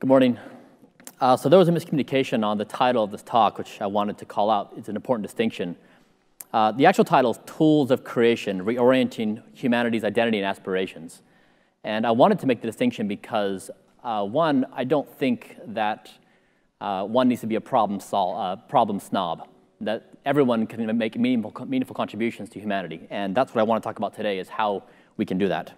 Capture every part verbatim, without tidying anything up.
Good morning. Uh, so there was a miscommunication on the title of this talk, which I wanted to call out. It's an important distinction. Uh, the actual title is Tools of Creation, Reorienting Humanity's Identity and Aspirations. And I wanted to make the distinction because, uh, one, I don't think that uh, one needs to be a problem, sol uh, problem snob, that everyone can make meaningful, meaningful contributions to humanity. And that's what I want to talk about today, is how we can do that.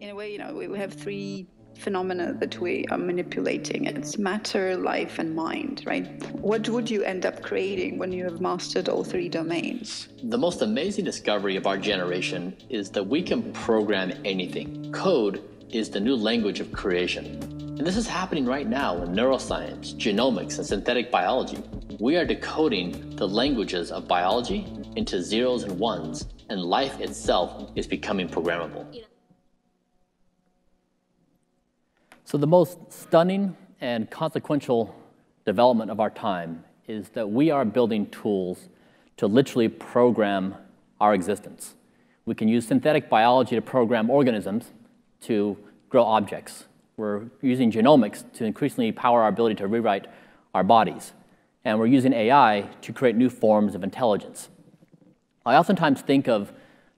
In a way, you know, we have three phenomena that we are manipulating. It's matter, life, and mind, right? What would you end up creating when you have mastered all three domains? The most amazing discovery of our generation is that we can program anything. Code is the new language of creation. And this is happening right now in neuroscience, genomics, and synthetic biology. We are decoding the languages of biology into zeros and ones, and life itself is becoming programmable. So the most stunning and consequential development of our time is that we are building tools to literally program our existence. We can use synthetic biology to program organisms to grow objects. We're using genomics to increasingly power our ability to rewrite our bodies. And we're using A I to create new forms of intelligence. I oftentimes think of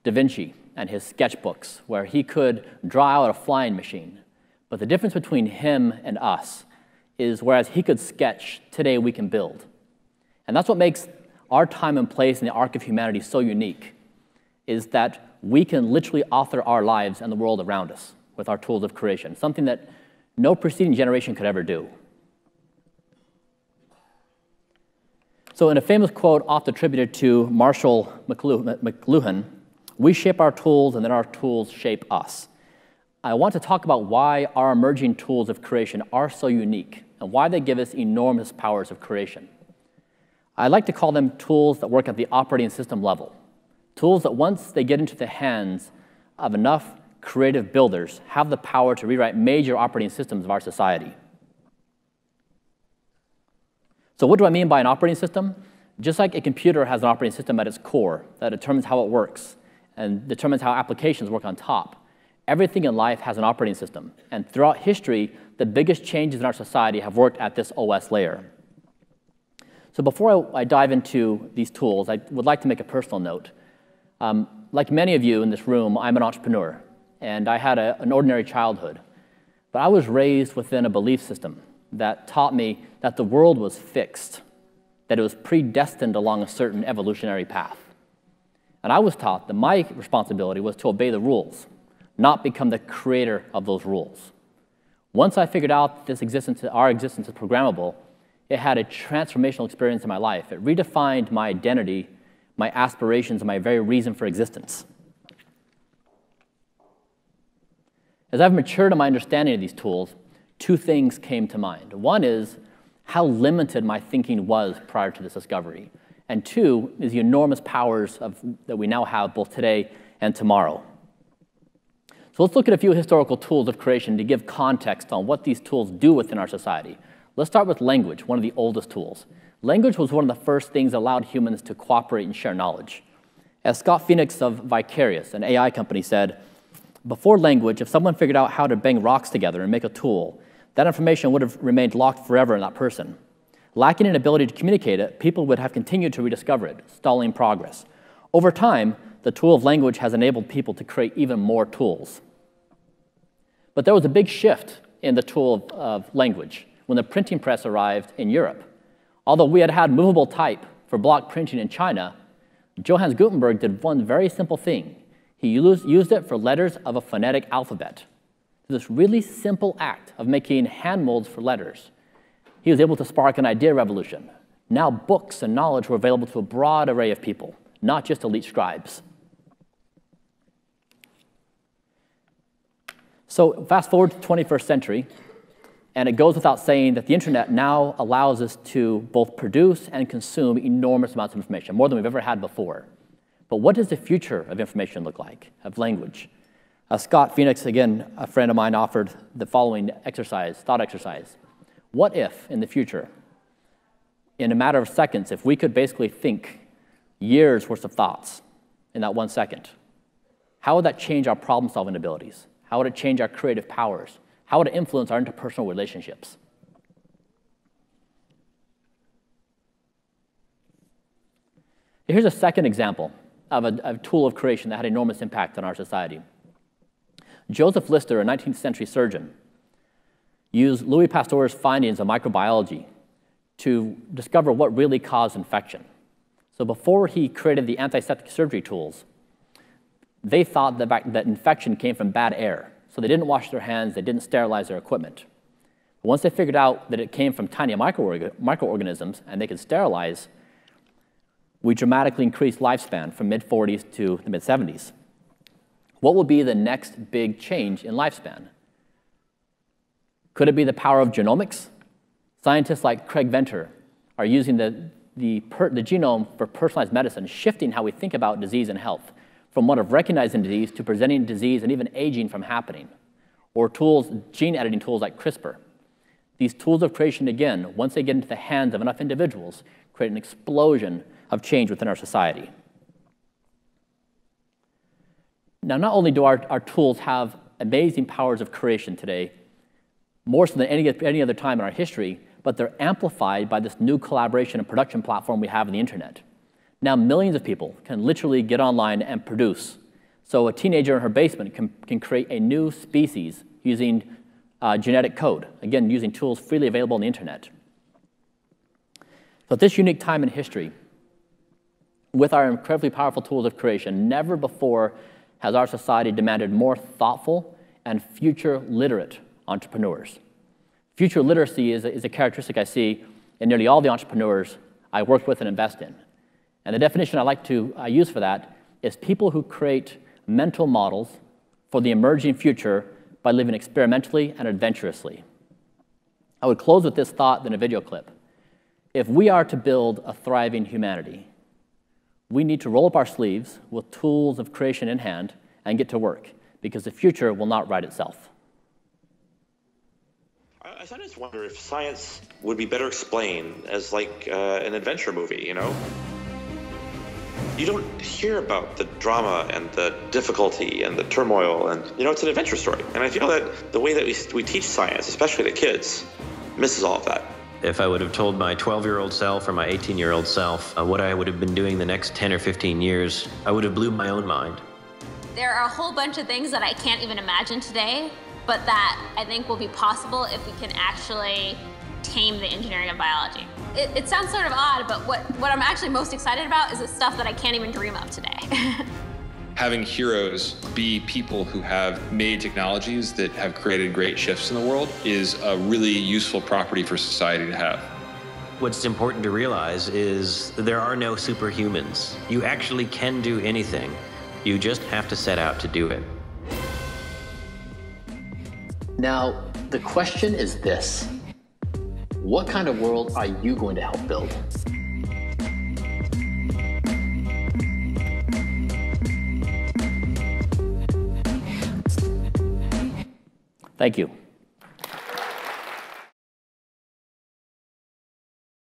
Da Vinci and his sketchbooks, where he could draw out a flying machine. But the difference between him and us is, whereas he could sketch, today we can build. And that's what makes our time and place in the arc of humanity so unique, is that we can literally author our lives and the world around us with our tools of creation, something that no preceding generation could ever do. So in a famous quote oft attributed to Marshall McLuhan, we shape our tools and then our tools shape us. I want to talk about why our emerging tools of creation are so unique and why they give us enormous powers of creation. I like to call them tools that work at the operating system level, tools that once they get into the hands of enough creative builders have the power to rewrite major operating systems of our society. So what do I mean by an operating system? Just like a computer has an operating system at its core that determines how it works and determines how applications work on top, everything in life has an operating system, and throughout history, the biggest changes in our society have worked at this O S layer. So before I, I dive into these tools, I would like to make a personal note. Um, like many of you in this room, I'm an entrepreneur, and I had a, an ordinary childhood. But I was raised within a belief system that taught me that the world was fixed, that it was predestined along a certain evolutionary path. And I was taught that my responsibility was to obey the rules, not become the creator of those rules. Once I figured out that this existence, our existence is programmable, it had a transformational experience in my life. It redefined my identity, my aspirations, and my very reason for existence. As I've matured in my understanding of these tools, two things came to mind. One is how limited my thinking was prior to this discovery. And two is the enormous powers of, that we now have both today and tomorrow. So let's look at a few historical tools of creation to give context on what these tools do within our society. Let's start with language, one of the oldest tools. Language was one of the first things that allowed humans to cooperate and share knowledge. As Scott Phoenix of Vicarious, an A I company, said, before language, if someone figured out how to bang rocks together and make a tool, that information would have remained locked forever in that person. Lacking an ability to communicate it, people would have continued to rediscover it, stalling progress. Over time, the tool of language has enabled people to create even more tools. But there was a big shift in the tool of, of language when the printing press arrived in Europe. Although we had had movable type for block printing in China, Johannes Gutenberg did one very simple thing. He used it for letters of a phonetic alphabet. This really simple act of making hand molds for letters, he was able to spark an idea revolution. Now books and knowledge were available to a broad array of people, not just elite scribes. So fast forward to the twenty-first century, and it goes without saying that the internet now allows us to both produce and consume enormous amounts of information, more than we've ever had before. But what does the future of information look like, of language? Uh, Scott Phoenix, again, a friend of mine, offered the following exercise, thought exercise. What if, in the future, in a matter of seconds, if we could basically think years worth of thoughts in that one second, how would that change our problem-solving abilities? How would it change our creative powers? how would it influence our interpersonal relationships? Here's a second example of a, a tool of creation that had enormous impact on our society. Joseph Lister, a nineteenth century surgeon, used Louis Pasteur's findings of microbiology to discover what really caused infection. So before he created the antiseptic surgery tools, they thought that, back, that infection came from bad air. So they didn't wash their hands, they didn't sterilize their equipment. But once they figured out that it came from tiny microorga- microorganisms and they could sterilize, we dramatically increased lifespan from mid forties to the mid seventies. What will be the next big change in lifespan? Could it be the power of genomics? Scientists like Craig Venter are using the, the, per, the genome for personalized medicine, shifting how we think about disease and health, from one of recognizing disease to preventing disease and even aging from happening. Or tools, gene editing tools like CRISPR. These tools of creation, again, once they get into the hands of enough individuals, create an explosion of change within our society. Now, not only do our, our tools have amazing powers of creation today, more so than any, any other time in our history, but they're amplified by this new collaboration and production platform we have in the internet. Now, millions of people can literally get online and produce. So a teenager in her basement can, can create a new species using uh, genetic code, again, using tools freely available on the internet. So at this unique time in history, with our incredibly powerful tools of creation, never before has our society demanded more thoughtful and future-literate entrepreneurs. Future literacy is a, is a characteristic I see in nearly all the entrepreneurs I work with and invest in. And the definition I like to uh, use for that is people who create mental models for the emerging future by living experimentally and adventurously. I would close with this thought in a video clip. If we are to build a thriving humanity, we need to roll up our sleeves with tools of creation in hand and get to work, because the future will not write itself. I sometimes wonder if science would be better explained as like uh, an adventure movie, you know? You don't hear about the drama and the difficulty and the turmoil, and, you know, it's an adventure story. And I feel that the way that we, we teach science, especially the kids, misses all of that. If I would have told my twelve-year-old self or my eighteen-year-old self uh, what I would have been doing the next ten or fifteen years, I would have blew my own mind. There are a whole bunch of things that I can't even imagine today, but that I think will be possible if we can actually tame the engineering of biology. It, it sounds sort of odd, but what, what I'm actually most excited about is the stuff that I can't even dream of today. Having heroes be people who have made technologies that have created great shifts in the world is a really useful property for society to have. What's important to realize is there are no superhumans. You actually can do anything. You just have to set out to do it. Now, the question is this: what kind of world are you going to help build? Thank you.